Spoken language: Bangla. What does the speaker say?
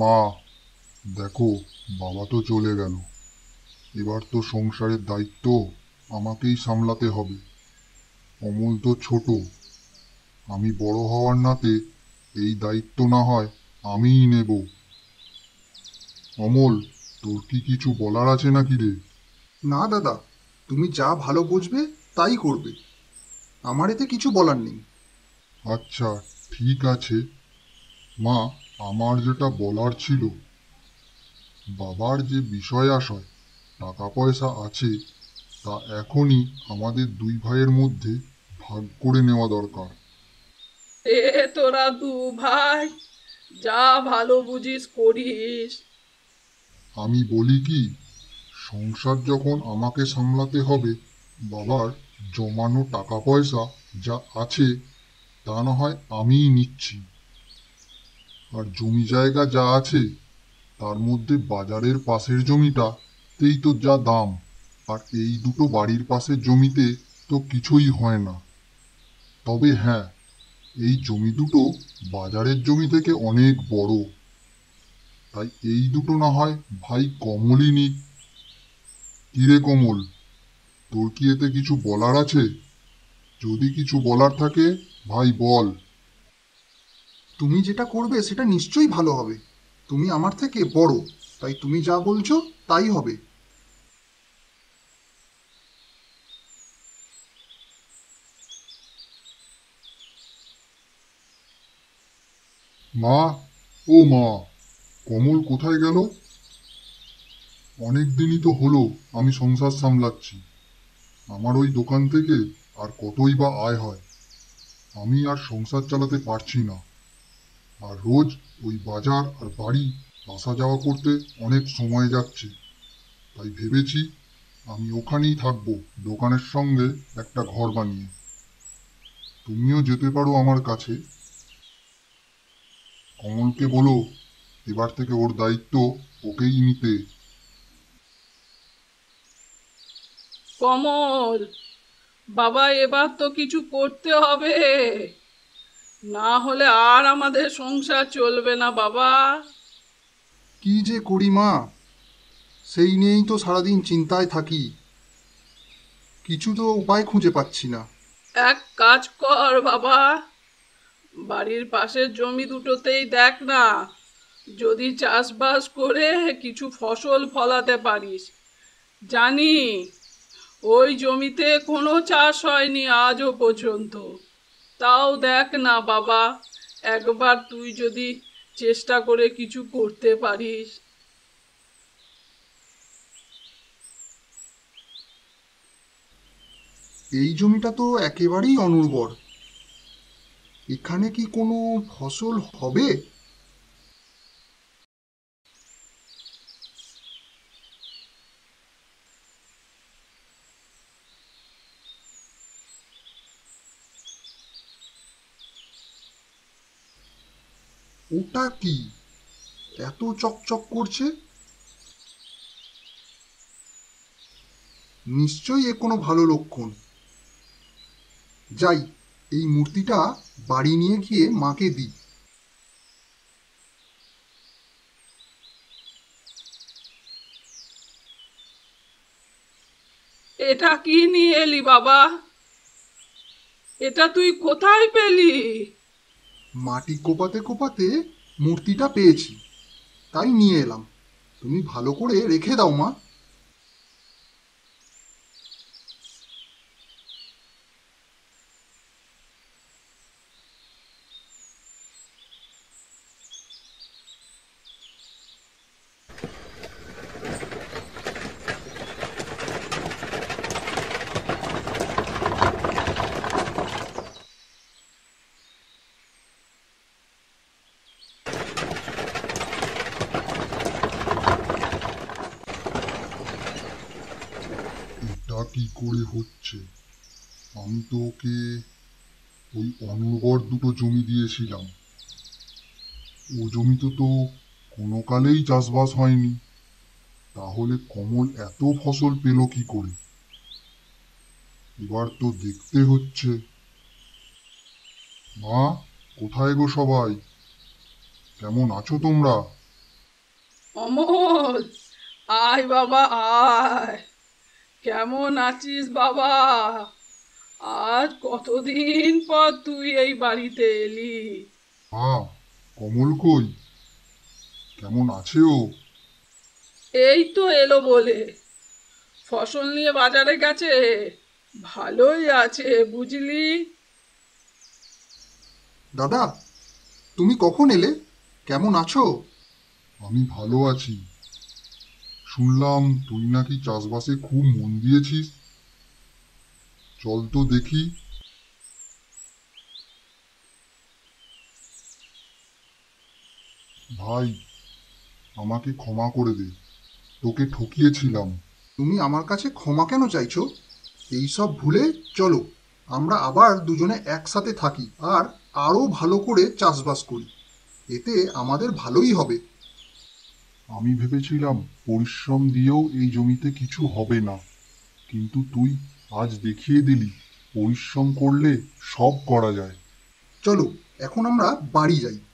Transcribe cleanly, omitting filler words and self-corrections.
माँ देखो बाबा तो चले गल एबार तो संसारेर दायित्व आमाकेई सामलाते हबे। अमूल तो छोट आमी बड़ो हवार नाते एई दायित्व ना हय आमीई नेब। अमल तोर कि किछु बोलार आछे नाकि रे? ना दादा तुमी जा भालो बुझबे ताई करबे, आमार एते किछु बोलार नेई। अच्छा ठीक आछे मा, आमार जेटा बोलार छिलो बाबार जे विषय आशय टाका पयसा आछे ता एखोनी आमादेर दुई भाइयेर मध्ये भाग करे नेওয়া दरकार। ए तोरा दू भाई जा भालो बुझिस करिस। आमी बोली कि संसार जखन आमाके सामलाते हबे बाबार जमानो टाका पयसा जा आछे ता ना हय आमीई निচ্ছি, और जमी जायगा जा आछे तार मध्ये बाजारेर पाशेर जमिटातेई तो जा दाम और एई दुटो बाड़ीर पाशे जमिते तो किछुई हय ना। तबे हाँ एई जमी दुटो बाजारेर जमी थेके अनेक बड़ो, ताई एई दुटो ना हय भाई कमलई नी। किरे कमल तोर कि एते किछु बलार आछे? जोदि किछु बलार थाके भाई बल। তুমি যেটা করবে সেটা নিশ্চয়ই ভালো হবে, তুমি আমার থেকে বড় তাই তুমি যা বলছো তাই হবে। মা ও মা কমল কোথায় গেল? অনেক দিনই তো হলো আমি সংসার সামলাচ্ছি, আমার ওই দোকান থেকে আর কতই বা আয় হয়। আমি আর সংসার চালাতে পারছি না, আর রোজ ওই বাজার আর বাড়ি আসা যাওয়া করতে অনেক সময় যাচ্ছে। তাই ভেবেছি আমি ওখানেই থাকবো দোকানের সঙ্গে একটা ঘর বানিয়ে। তুমিও যেতে পারো আমার কাছে। কমলকে বলো এবার থেকে ওর দায়িত্ব ওকেই নিতে। কমল বাবা এবার তো কিছু করতে হবে, না হলে আর আমাদের সংসার চলবে না বাবা। কি যে করি মা সেই নিয়েই তো সারাদিন চিন্তায় থাকি, কিছু তো উপায় খুঁজে পাচ্ছি না। এক কাজ কর বাবা, বাড়ির পাশের জমি দুটোতেই দেখ না যদি চাষবাস করে কিছু ফসল ফলাতে পারিস। জানি ওই জমিতে কোনো চাষ হয়নি আজও পর্যন্ত, তাও দেখ না বাবা একবার, তুই যদি চেষ্টা করে কিছু করতে পারিস। এই জমিটা তো একেবারেই অনুর্বর, এখানে কি কোনো ফসল হবে? ওটা কি এত চকচক করছে? নিশ্চয়ই এ কোনো ভালো লক্ষণ। যাই এই মূর্তিটা বাড়ি নিয়ে গিয়ে মাকে দিই। এটা কি নিয়ে এলি বাবা? এটা তুই কোথায় পেলি? মাটি কোপাতে কোপাতে মূর্তিটা পেয়েছি তাই নিয়ে এলাম, তুমি ভালো করে রেখে দাও মা। কি করে হচ্ছে? আমি তো ওকে ওই অনুর্বর দুটো জমি দিয়েছিলাম, ও জমিতে তো কোনো কালেই চাষবাস হয়নি, তাহলে কমল এত ফসল পেল কি করে? এবার তো দেখতে হচ্ছে। মা কোথায় গো সবাই? কেমন আছো তোমরা? অমল আয় বাবা আয়, কেমন আছিস বাবা? আজ কতদিন পর তুই এই বাড়িতে এলি। মা কমল কই, কেমন আছে ও? এই তো এলো বলে, ফসল নিয়ে বাজারে গেছে, ভালোই আছে বুঝলি। দাদা তুমি কখন এলে, কেমন আছো? আমি ভালো আছি। শুনলাম তুই নাকি চাষবাসে খুব মন দিয়েছিস, চল তো দেখি। ভাই আমাকে ক্ষমা করে দে, তোকে ঠকিয়েছিলাম। তুমি আমার কাছে ক্ষমা কেন চাইছো? এই সব ভুলে চলো আমরা আবার দুজনে একসাথে থাকি আর আরো ভালো করে চাষবাস করি, এতে আমাদের ভালোই হবে। আমি ভেবেছিলাম পরিশ্রম দিয়েও এই জমিতে কিছু হবে না, কিন্তু তুই আজ দেখিয়ে দিলি পরিশ্রম করলে সব করা যায়। চলো এখন আমরা বাড়ি যাই।